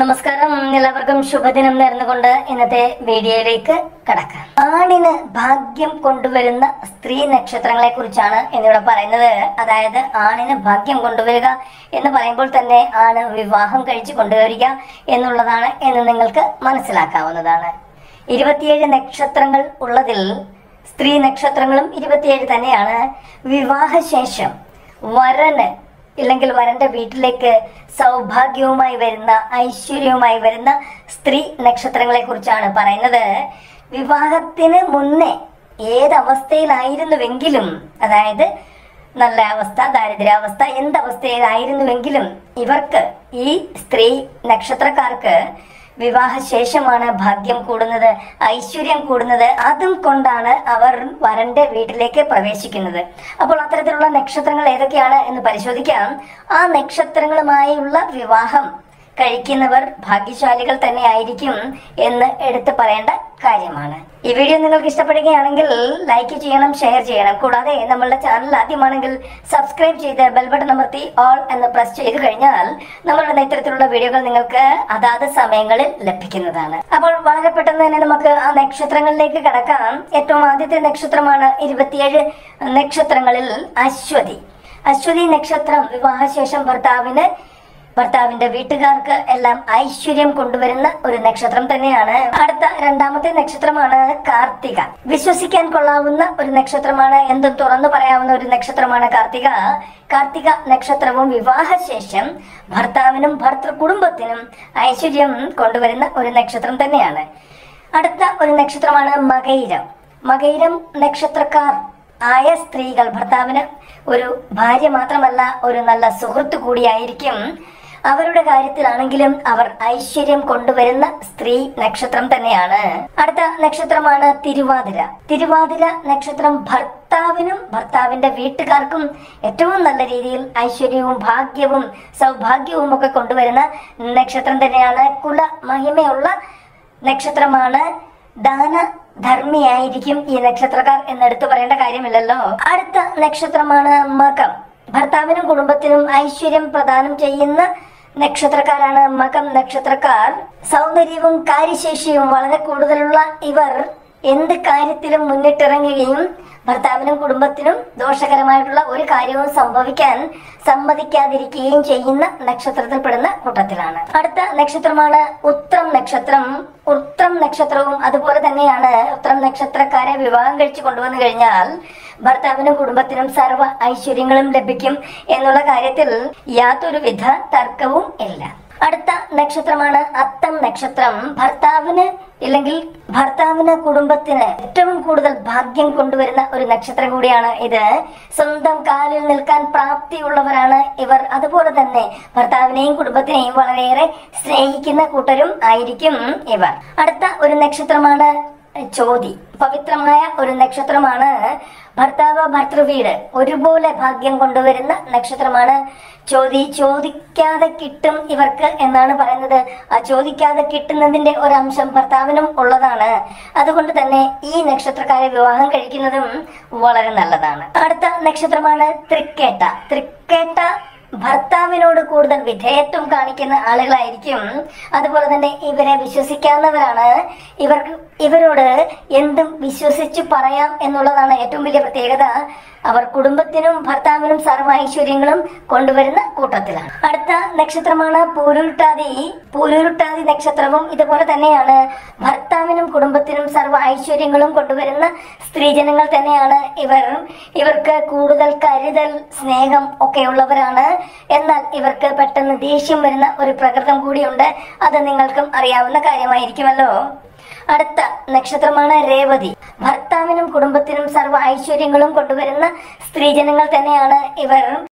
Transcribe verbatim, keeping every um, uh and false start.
നമസ്കാരം എല്ലാവർക്കും ശുഭദിനം നേർന്നുകൊണ്ട് ഇന്നത്തെ വീഡിയോയിലേക്ക് കടക്കാം. ആണിന് ഭാഗ്യം കൊണ്ടുവരുന്ന സ്ത്രീ നക്ഷത്രങ്ങളെ കുറിച്ചാണ് എന്നിവിടെ പറയുന്നത്. അതായത് ആണിന് ഭാഗ്യം കൊണ്ടുവരിക എന്ന് പറയുമ്പോൾ തന്നെ ആണ് വിവാഹം കഴിച്ചു കൊണ്ടുവരിക എന്നുള്ളതാണ് എന്ന് നിങ്ങൾക്ക് മനസ്സിലാക്കാവുന്നതാണ്. ഇരുപത്തിയേഴ് നക്ഷത്രങ്ങൾ ഉള്ളതിൽ സ്ത്രീ നക്ഷത്രങ്ങളും ഇരുപത്തിയേഴ് തന്നെയാണ്. വിവാഹശേഷം വരന് ഇല്ലെങ്കിൽ വരന്റെ വീട്ടിലേക്ക് സൗഭാഗ്യവുമായി വരുന്ന ഐശ്വര്യവുമായി വരുന്ന സ്ത്രീ നക്ഷത്രങ്ങളെ കുറിച്ചാണ് പറയുന്നത്. വിവാഹത്തിന് മുന്നേ ഏതവസ്ഥയിലായിരുന്നുവെങ്കിലും, അതായത് നല്ല അവസ്ഥ, ദാരിദ്ര്യാവസ്ഥ, എന്തവസ്ഥയിലായിരുന്നുവെങ്കിലും ഇവർക്ക്, ഈ സ്ത്രീ നക്ഷത്രക്കാർക്ക് വിവാഹശേഷമാണ് ഭാഗ്യം കൂടുന്നത്, ഐശ്വര്യം കൂടുന്നത്. അതും കൊണ്ടാണ് അവർ വരന്റെ വീട്ടിലേക്ക് പ്രവേശിക്കുന്നത്. അപ്പോൾ അത്തരത്തിലുള്ള നക്ഷത്രങ്ങൾ ഏതൊക്കെയാണ് എന്ന് പരിശോധിക്കാം. ആ നക്ഷത്രങ്ങളുമായുള്ള വിവാഹം കഴിക്കുന്നവർ ഭാഗ്യശാലികൾ തന്നെ ആയിരിക്കും എന്ന് എടുത്തു പറയേണ്ട കാര്യമാണ്. ഈ വീഡിയോ നിങ്ങൾക്ക് ഇഷ്ടപ്പെടുകയാണെങ്കിൽ ലൈക്ക് ചെയ്യണം, ഷെയർ ചെയ്യണം. കൂടാതെ നമ്മളുടെ ചാനൽ ആദ്യമാണെങ്കിൽ സബ്സ്ക്രൈബ് ചെയ്ത് ബെൽ ബട്ടൺ അമർത്തി ഓൾ എന്ന് പ്രസ് ചെയ്ത് കഴിഞ്ഞാൽ നമ്മളുടെ ഇത്തരത്തിലുള്ള വീഡിയോകൾ നിങ്ങൾക്ക് അതാത് സമയങ്ങളിൽ ലഭിക്കുന്നതാണ്. അപ്പോൾ വളരെ പെട്ടെന്ന് തന്നെ നമുക്ക് ആ നക്ഷത്രങ്ങളിലേക്ക് കടക്കാം. ഏറ്റവും ആദ്യത്തെ നക്ഷത്രമാണ് ഇരുപത്തിയേഴ് നക്ഷത്രങ്ങളിൽ അശ്വതി. അശ്വതി നക്ഷത്രം വിവാഹശേഷം ഭർത്താവിന് ഭർത്താവിന്റെ വീട്ടുകാർക്ക് എല്ലാം ഐശ്വര്യം കൊണ്ടുവരുന്ന ഒരു നക്ഷത്രം തന്നെയാണ്. അടുത്ത രണ്ടാമത്തെ നക്ഷത്രമാണ് കാർത്തിക. വിശ്വസിക്കാൻ കൊള്ളാവുന്ന ഒരു നക്ഷത്രമാണ്, എന്തും തുറന്നു പറയാവുന്ന ഒരു നക്ഷത്രമാണ് കാർത്തിക. കാർത്തിക നക്ഷത്രവും വിവാഹശേഷം ഭർത്താവിനും ഭർത്തൃ കുടുംബത്തിനും ഐശ്വര്യം കൊണ്ടുവരുന്ന ഒരു നക്ഷത്രം തന്നെയാണ്. അടുത്ത ഒരു നക്ഷത്രമാണ് മകയിരം. മകയിരം നക്ഷത്രക്കാർ ആയ സ്ത്രീകൾ ഭർത്താവിന് ഒരു ഭാര്യ മാത്രമല്ല ഒരു നല്ല സുഹൃത്ത് കൂടിയായിരിക്കും. അവരുടെ കാര്യത്തിലാണെങ്കിലും അവർ ഐശ്വര്യം കൊണ്ടുവരുന്ന സ്ത്രീ നക്ഷത്രം തന്നെയാണ്. അടുത്ത നക്ഷത്രമാണ് തിരുവാതിര. തിരുവാതിര നക്ഷത്രം ഭർത്താവിനും ഭർത്താവിന്റെ വീട്ടുകാർക്കും ഏറ്റവും നല്ല രീതിയിൽ ഐശ്വര്യവും ഭാഗ്യവും സൗഭാഗ്യവും ഒക്കെ കൊണ്ടുവരുന്ന നക്ഷത്രം തന്നെയാണ്. കുല മഹിമയുള്ള നക്ഷത്രമാണ്. ദാന ധർമ്മിയായിരിക്കും ഈ നക്ഷത്രക്കാർ എന്നെടുത്ത് പറയേണ്ട കാര്യമില്ലല്ലോ. അടുത്ത നക്ഷത്രമാണ് മകം. ഭർത്താവിനും കുടുംബത്തിനും ഐശ്വര്യം പ്രദാനം ചെയ്യുന്ന നക്ഷത്രക്കാരാണ് മകം നക്ഷത്രക്കാർ. സൗന്ദര്യവും കാര്യശേഷിയും വളരെ കൂടുതലുള്ള ഇവർ എന്ത് കാര്യത്തിലും മുന്നിട്ടിറങ്ങുകയും ഭർത്താവിനും കുടുംബത്തിനും ദോഷകരമായിട്ടുള്ള ഒരു കാര്യവും സംഭവിക്കാൻ സമ്മതിക്കാതിരിക്കുകയും ചെയ്യുന്ന നക്ഷത്രത്തിൽപ്പെടുന്ന കൂട്ടത്തിലാണ്. അടുത്ത നക്ഷത്രമാണ് ഉത്രം നക്ഷത്രം. ഉത്രം നക്ഷത്രവും അതുപോലെ തന്നെയാണ്. ഉത്രം നക്ഷത്രക്കാരെ വിവാഹം കഴിച്ചു കൊണ്ടുവന്നു കഴിഞ്ഞാൽ ഭർത്താവിനും കുടുംബത്തിനും സർവ്വ ഐശ്വര്യങ്ങളും ലഭിക്കും എന്നുള്ള കാര്യത്തിൽ യാതൊരുവിധ തർക്കവും ഇല്ല. അടുത്ത നക്ഷത്രമാണ് അത്തം നക്ഷത്രം. ഭർത്താവിന് ഇല്ലെങ്കിൽ ഭർത്താവിന് കുടുംബത്തിന് ഏറ്റവും കൂടുതൽ ഭാഗ്യം കൊണ്ടുവരുന്ന ഒരു നക്ഷത്രം കൂടിയാണ് ഇത്. സ്വന്തം കാലിൽ നിൽക്കാൻ പ്രാപ്തിയുള്ളവരാണ് ഇവർ. അതുപോലെ തന്നെ ഭർത്താവിനെയും കുടുംബത്തിനെയും വളരെയേറെ സ്നേഹിക്കുന്ന കൂട്ടരും ആയിരിക്കും ഇവർ. അടുത്ത ഒരു നക്ഷത്രമാണ് ചോതി. പവിത്രമായ ഒരു നക്ഷത്രമാണ്. ഭർത്താവ് ഭർത്തൃവീട് ഒരുപോലെ ഭാഗ്യം കൊണ്ടുവരുന്ന നക്ഷത്രമാണ് ചോതി. ചോദിക്കാതെ കിട്ടും ഇവർക്ക് എന്നാണ് പറയുന്നത്. ആ ചോദിക്കാതെ കിട്ടുന്നതിന്റെ ഒരംശം ഭർത്താവിനും ഉള്ളതാണ്. അതുകൊണ്ട് തന്നെ ഈ നക്ഷത്രക്കാരെ വിവാഹം കഴിക്കുന്നതും വളരെ നല്ലതാണ്. അടുത്ത നക്ഷത്രമാണ് തൃക്കേട്ട. തൃക്കേട്ട ഭർത്താവിനോട് കൂടുതൽ വിധേയത്വം കാണിക്കുന്ന ആളുകളായിരിക്കും. അതുപോലെ തന്നെ ഇവരെ വിശ്വസിക്കാവുന്നവരാണ്. ഇവർക്ക് ഇവരോട് എന്തും വിശ്വസിച്ച് പറയാം എന്നുള്ളതാണ് ഏറ്റവും വലിയ പ്രത്യേകത. അവർ കുടുംബത്തിനും ഭർത്താവിനും സർവ്വ ഐശ്വര്യങ്ങളും കൊണ്ടുവരുന്ന കൂട്ടത്തിലാണ്. അടുത്ത നക്ഷത്രമാണ് പൂരുരുട്ടാതി. പൂരുരുട്ടാതി നക്ഷത്രവും ഇതുപോലെ തന്നെയാണ്. ഭർത്താവിനും കുടുംബത്തിനും സർവ്വ ഐശ്വര്യങ്ങളും കൊണ്ടുവരുന്ന സ്ത്രീജനങ്ങൾ തന്നെയാണ് ഇവർ. ഇവർക്ക് കൂടുതൽ കരുതൽ, സ്നേഹം ഒക്കെ ഉള്ളവരാണ്. എന്നാൽ ഇവർക്ക് പെട്ടെന്ന് ദേഷ്യം വരുന്ന ഒരു പ്രകൃതം കൂടിയുണ്ട്. അത് നിങ്ങൾക്കും അറിയാവുന്ന കാര്യമായിരിക്കുമല്ലോ. അടുത്ത നക്ഷത്രമാണ് രേവതി. ഭർത്താവിനും കുടുംബത്തിനും സർവ്വ ഐശ്വര്യങ്ങളും കൊണ്ടുവരുന്ന സ്ത്രീജനങ്ങൾ തന്നെയാണ് ഇവർ.